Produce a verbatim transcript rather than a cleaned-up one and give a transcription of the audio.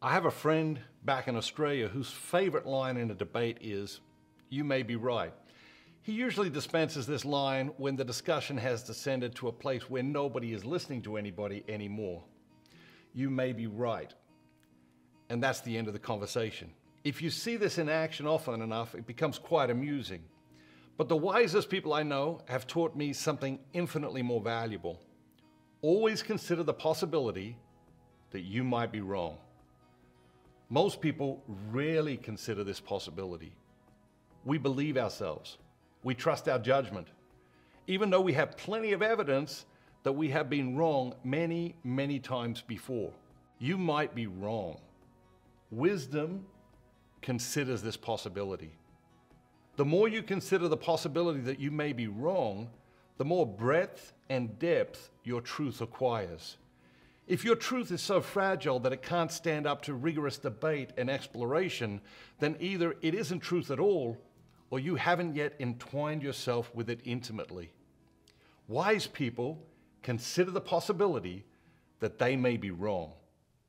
I have a friend back in Australia whose favorite line in a debate is, "You may be right." He usually dispenses this line when the discussion has descended to a place where nobody is listening to anybody anymore. You may be right. And that's the end of the conversation. If you see this in action often enough, it becomes quite amusing. But the wisest people I know have taught me something infinitely more valuable. Always consider the possibility that you might be wrong. Most people rarely consider this possibility. We believe ourselves. We trust our judgment, even though we have plenty of evidence that we have been wrong many, many times before. You might be wrong. Wisdom considers this possibility. The more you consider the possibility that you may be wrong, the more breadth and depth your truth acquires. If your truth is so fragile that it can't stand up to rigorous debate and exploration, then either it isn't truth at all, or you haven't yet entwined yourself with it intimately. Wise people consider the possibility that they may be wrong.